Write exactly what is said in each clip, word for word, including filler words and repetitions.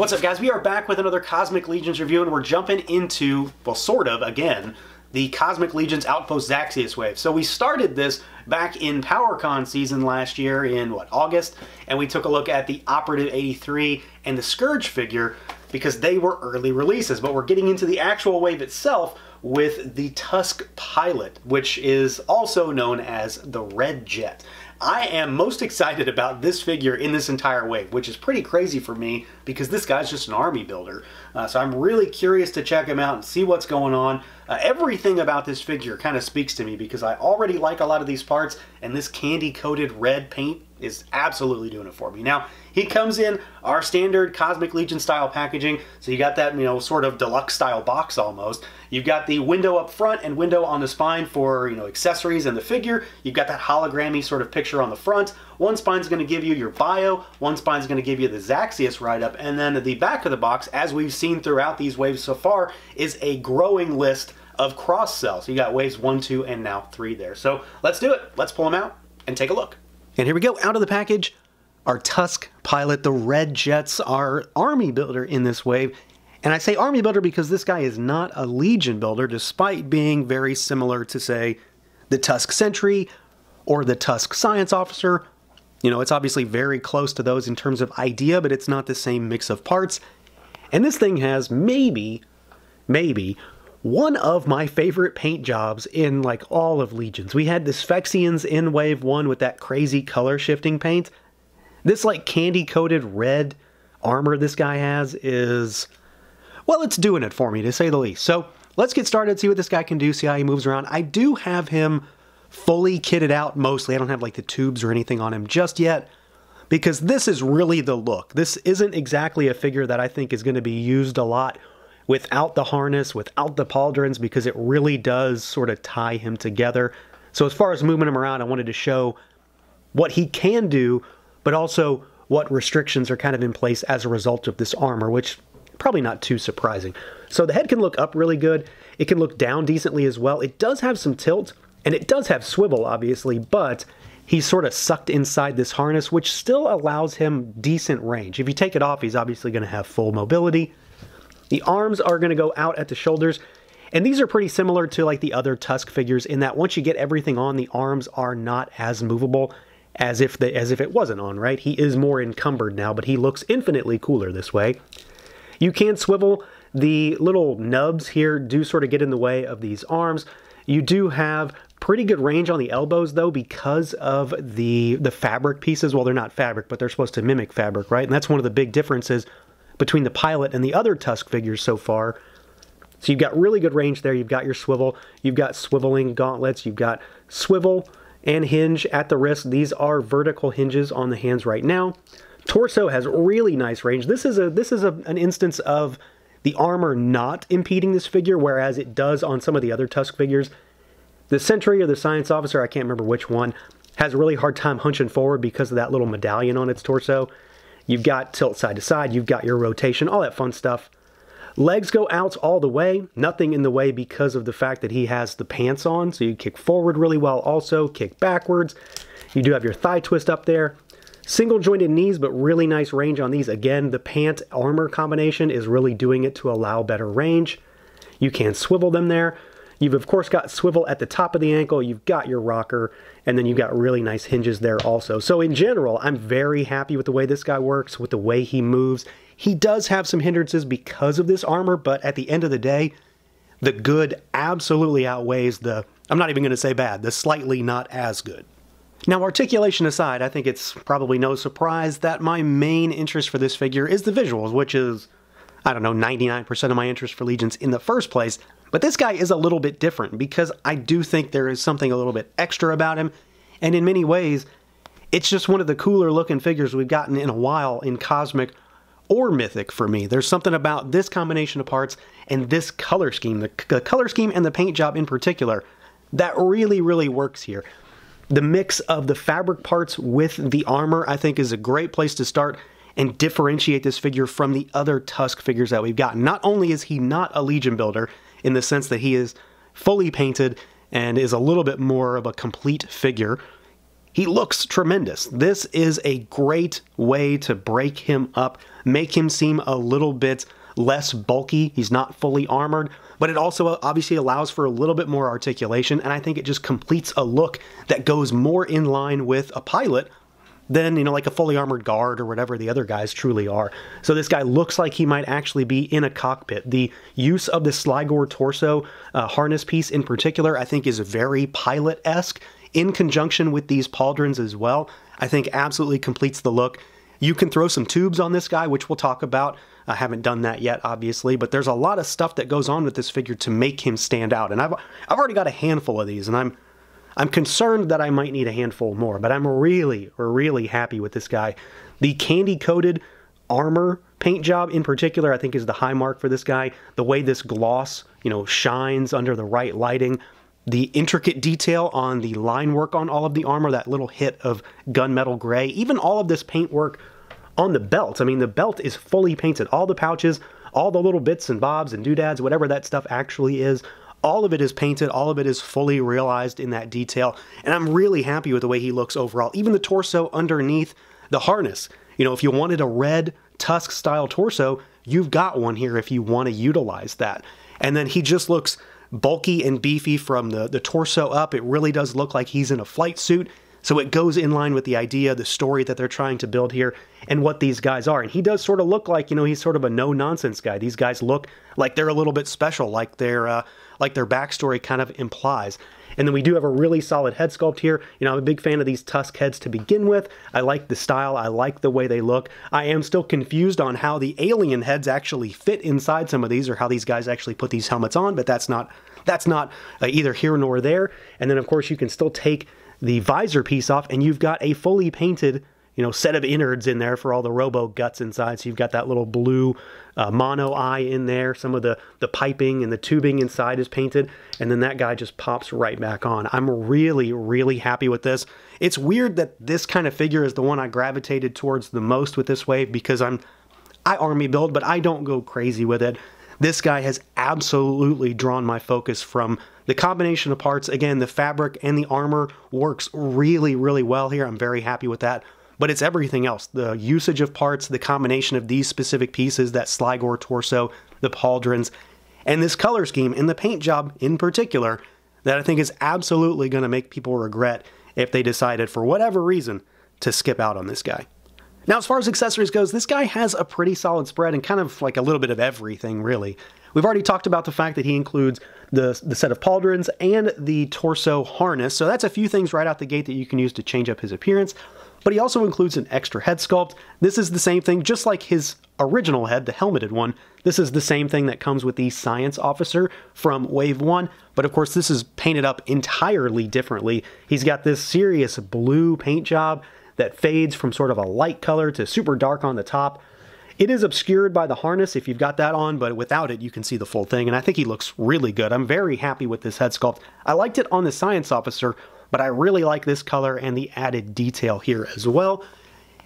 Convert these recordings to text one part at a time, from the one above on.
What's up, guys? We are back with another Cosmic Legions review, and we're jumping into, well, sort of, again, the Cosmic Legions Outpost Zaxxius wave. So we started this back in PowerCon season last year in, what, August? And we took a look at the Operative eighty-three and the Scourge figure because they were early releases. But we're getting into the actual wave itself with the Tusk Pilot, which is also known as the Red Jet. I am most excited about this figure in this entire wave, which is pretty crazy for me because this guy's just an army builder. Uh, so I'm really curious to check him out and see what's going on. Uh, everything about this figure kind of speaks to me because I already like a lot of these parts, and this candy-coated red paint is absolutely doing it for me. Now, he comes in our standard Cosmic Legion style packaging, so you got that, you know, sort of deluxe style box almost. You've got the window up front and window on the spine for, you know, accessories and the figure. You've got that hologrammy sort of picture on the front. One spine's going to give you your bio, one spine's going to give you the Zaxxius write-up, and then the back of the box, as we've seen throughout these waves so far, is a growing list of cross-sells. You got waves one, two, and now three there. So let's do it. Let's pull them out and take a look. And here we go, out of the package, our Tusk Pilot, the Red Jet's our army builder in this wave. And I say army builder because this guy is not a legion builder, despite being very similar to, say, the Tusk Sentry or the Tusk Science Officer. You know, it's obviously very close to those in terms of idea, but it's not the same mix of parts. And this thing has maybe, maybe, one of my favorite paint jobs in, like, all of Legions. We had the Sphexians in Wave one with that crazy color shifting paint. This, like, candy-coated red armor this guy has is, well, it's doing it for me, to say the least. So let's get started, see what this guy can do, see how he moves around. I do have him fully kitted out mostly. I don't have, like, the tubes or anything on him just yet, because this is really the look. This isn't exactly a figure that I think is going to be used a lot without the harness, without the pauldrons, because it really does sort of tie him together. So as far as moving him around, I wanted to show what he can do, but also what restrictions are kind of in place as a result of this armor, which probably not too surprising. So the head can look up really good. It can look down decently as well. It does have some tilt, and it does have swivel, obviously, but he's sort of sucked inside this harness, which still allows him decent range. If you take it off, he's obviously going to have full mobility. The arms are going to go out at the shoulders, and these are pretty similar to, like, the other Tusk figures in that once you get everything on, the arms are not as movable as if the, as if it wasn't on, right? He is more encumbered now, but he looks infinitely cooler this way. You can swivel. The little nubs here do sort of get in the way of these arms. You do have pretty good range on the elbows, though, because of the, the fabric pieces. Well, they're not fabric, but they're supposed to mimic fabric, right? And that's one of the big differences between the Pilot and the other Tusk figures so far. So you've got really good range there. You've got your swivel, you've got swiveling gauntlets, you've got swivel and hinge at the wrist. These are vertical hinges on the hands right now. Torso has really nice range. This is a this is a, an instance of the armor not impeding this figure, whereas it does on some of the other Tusk figures. The Sentry or the Science Officer, I can't remember which one, has a really hard time hunching forward because of that little medallion on its torso. You've got tilt side to side, you've got your rotation, all that fun stuff. Legs go out all the way, nothing in the way because of the fact that he has the pants on, so you kick forward really well also, kick backwards. You do have your thigh twist up there. Single jointed knees, but really nice range on these. Again, the pant armor combination is really doing it to allow better range. You can swivel them there. You've, of course, got swivel at the top of the ankle, you've got your rocker, and then you've got really nice hinges there also. So in general, I'm very happy with the way this guy works, with the way he moves. He does have some hindrances because of this armor, but at the end of the day, the good absolutely outweighs the, I'm not even going to say bad, the slightly not as good. Now, articulation aside, I think it's probably no surprise that my main interest for this figure is the visuals, which is, I don't know, ninety-nine percent of my interest for Legions in the first place. But this guy is a little bit different because I do think there is something a little bit extra about him. And in many ways, it's just one of the cooler looking figures we've gotten in a while in Cosmic or Mythic for me. There's something about this combination of parts and this color scheme, the, the color scheme and the paint job in particular, that really, really works here. The mix of the fabric parts with the armor, I think, is a great place to start and differentiate this figure from the other Tusk figures that we've gotten. Not only is he not a Legion builder in the sense that he is fully painted and is a little bit more of a complete figure, he looks tremendous. This is a great way to break him up. make him seem a little bit less bulky. He's not fully armored, but it also obviously allows for a little bit more articulation, and I think it just completes a look that goes more in line with a pilot than, you know, like a fully armored guard or whatever the other guys truly are. So this guy looks like he might actually be in a cockpit. The use of the Slygore torso uh, harness piece in particular, I think, is very pilot-esque in conjunction with these pauldrons as well. I think absolutely completes the look. You can throw some tubes on this guy, which we'll talk about. I haven't done that yet, obviously, but there's a lot of stuff that goes on with this figure to make him stand out. And I've, I've already got a handful of these, and I'm, I'm concerned that I might need a handful more, but I'm really, really happy with this guy. The candy-coated armor paint job in particular, I think, is the high mark for this guy. The way this gloss, you know, shines under the right lighting. The intricate detail on the line work on all of the armor, that little hit of gunmetal gray, even all of this paint work on the belt. I mean, the belt is fully painted. All the pouches, all the little bits and bobs and doodads, whatever that stuff actually is, all of it is painted, all of it is fully realized in that detail. And I'm really happy with the way he looks overall. Even the torso underneath the harness. You know, if you wanted a red Tusk-style torso, you've got one here if you want to utilize that. And then he just looks bulky and beefy from the, the torso up. It really does look like he's in a flight suit. So it goes in line with the idea, the story that they're trying to build here, and what these guys are. And he does sort of look like, you know, he's sort of a no-nonsense guy. These guys look like they're a little bit special, like their, uh, like their backstory kind of implies. And then we do have a really solid head sculpt here. You know, I'm a big fan of these Tusk heads to begin with. I like the style. I like the way they look. I am still confused on how the alien heads actually fit inside some of these, or how these guys actually put these helmets on, but that's not, that's not uh, either here nor there. And then, of course, you can still take the visor piece off, and you've got a fully painted, you know, set of innards in there for all the robo guts inside. So you've got that little blue uh, mono eye in there. Some of the, the piping and the tubing inside is painted, and then that guy just pops right back on. I'm really, really happy with this. It's weird that this kind of figure is the one I gravitated towards the most with this wave, because I'm, I army build, but I don't go crazy with it. This guy has absolutely drawn my focus from the combination of parts. Again, the fabric and the armor works really, really well here. I'm very happy with that. But it's everything else. The usage of parts, the combination of these specific pieces, that Slygore torso, the pauldrons, and this color scheme, and the paint job in particular, that I think is absolutely going to make people regret if they decided, for whatever reason, to skip out on this guy. Now, as far as accessories goes, this guy has a pretty solid spread and kind of like a little bit of everything, really. We've already talked about the fact that he includes the, the set of pauldrons and the torso harness, so that's a few things right out the gate that you can use to change up his appearance. But he also includes an extra head sculpt. This is the same thing, just like his original head, the helmeted one. This is the same thing that comes with the Science Officer from Wave one, but of course this is painted up entirely differently. He's got this serious blue paint job that fades from sort of a light color to super dark on the top. It is obscured by the harness if you've got that on, but without it you can see the full thing, and I think he looks really good. I'm very happy with this head sculpt. I liked it on the Science Officer, but I really like this color and the added detail here as well.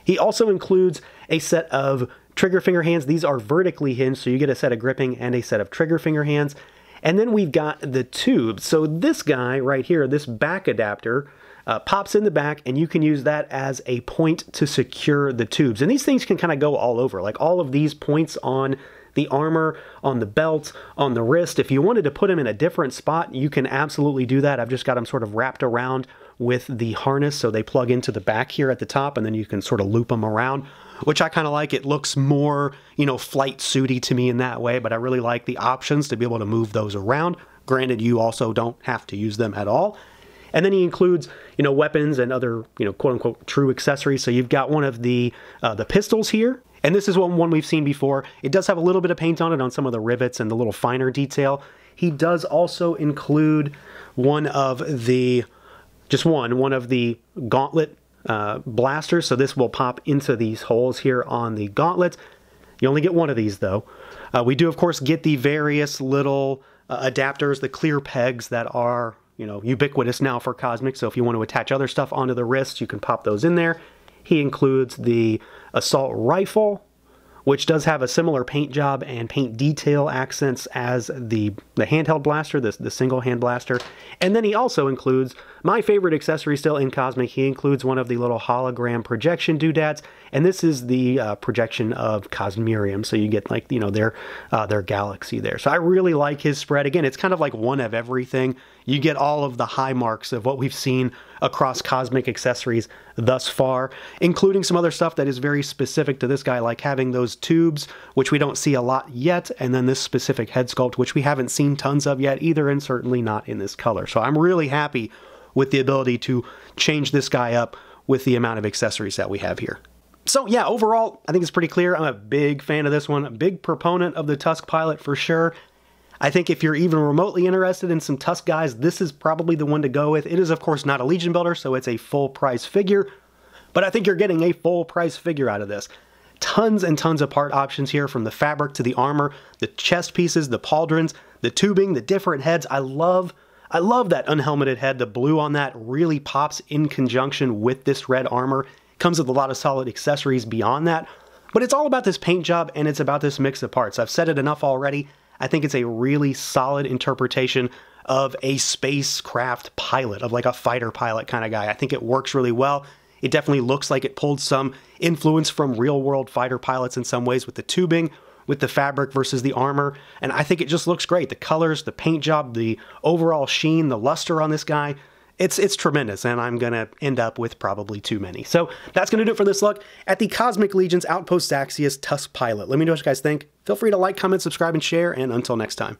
He also includes a set of trigger finger hands. These are vertically hinged, so you get a set of gripping and a set of trigger finger hands. And then we've got the tubes. So this guy right here, this back adapter, Uh, pops in the back, and you can use that as a point to secure the tubes. And these things can kind of go all over, like all of these points on the armor, on the belt, on the wrist. If you wanted to put them in a different spot, you can absolutely do that. I've just got them sort of wrapped around with the harness, so they plug into the back here at the top, and then you can sort of loop them around, which I kind of like. It looks more, you know, flight suity to me in that way, but I really like the options to be able to move those around. Granted, you also don't have to use them at all. And then he includes, you know, weapons and other, you know, quote-unquote true accessories. So you've got one of the uh, the pistols here, and this is one, one we've seen before. It does have a little bit of paint on it on some of the rivets and the little finer detail. He does also include one of the, just one, one of the gauntlet uh, blasters. So this will pop into these holes here on the gauntlets. You only get one of these, though. Uh, we do, of course, get the various little uh, adapters, the clear pegs that are, you know, ubiquitous now for Cosmic, so if you want to attach other stuff onto the wrist, you can pop those in there. He includes the assault rifle, which does have a similar paint job and paint detail accents as the, the handheld blaster, this the single hand blaster. And then he also includes my favorite accessory still in Cosmic. He includes one of the little hologram projection doodads, and this is the uh, projection of Cosmerium. So you get like, you know, their, uh, their galaxy there. So I really like his spread. Again, it's kind of like one of everything. You get all of the high marks of what we've seen across Cosmic accessories thus far, including some other stuff that is very specific to this guy, like having those tubes, which we don't see a lot yet, and then this specific head sculpt, which we haven't seen tons of yet either, and certainly not in this color. So I'm really happy with the ability to change this guy up with the amount of accessories that we have here. So yeah, overall, I think it's pretty clear. I'm a big fan of this one, a big proponent of the Tusk Pilot for sure. I think if you're even remotely interested in some Tusk guys, this is probably the one to go with. It is, of course, not a Legion builder, so it's a full price figure, but I think you're getting a full price figure out of this. Tons and tons of part options here, from the fabric to the armor, the chest pieces, the pauldrons, the tubing, the different heads. I love, I love that unhelmeted head. The blue on that really pops in conjunction with this red armor. Comes with a lot of solid accessories beyond that, but it's all about this paint job and it's about this mix of parts. I've said it enough already. I think it's a really solid interpretation of a spacecraft pilot, of like a fighter pilot kind of guy. I think it works really well. It definitely looks like it pulled some influence from real-world fighter pilots in some ways, with the tubing, with the fabric versus the armor, and I think it just looks great. The colors, the paint job, the overall sheen, the luster on this guy, It's, it's tremendous, and I'm going to end up with probably too many. So that's going to do it for this look at the Cosmic Legions Outpost Zaxxius Tusk Pilot. Let me know what you guys think. Feel free to like, comment, subscribe, and share, and until next time.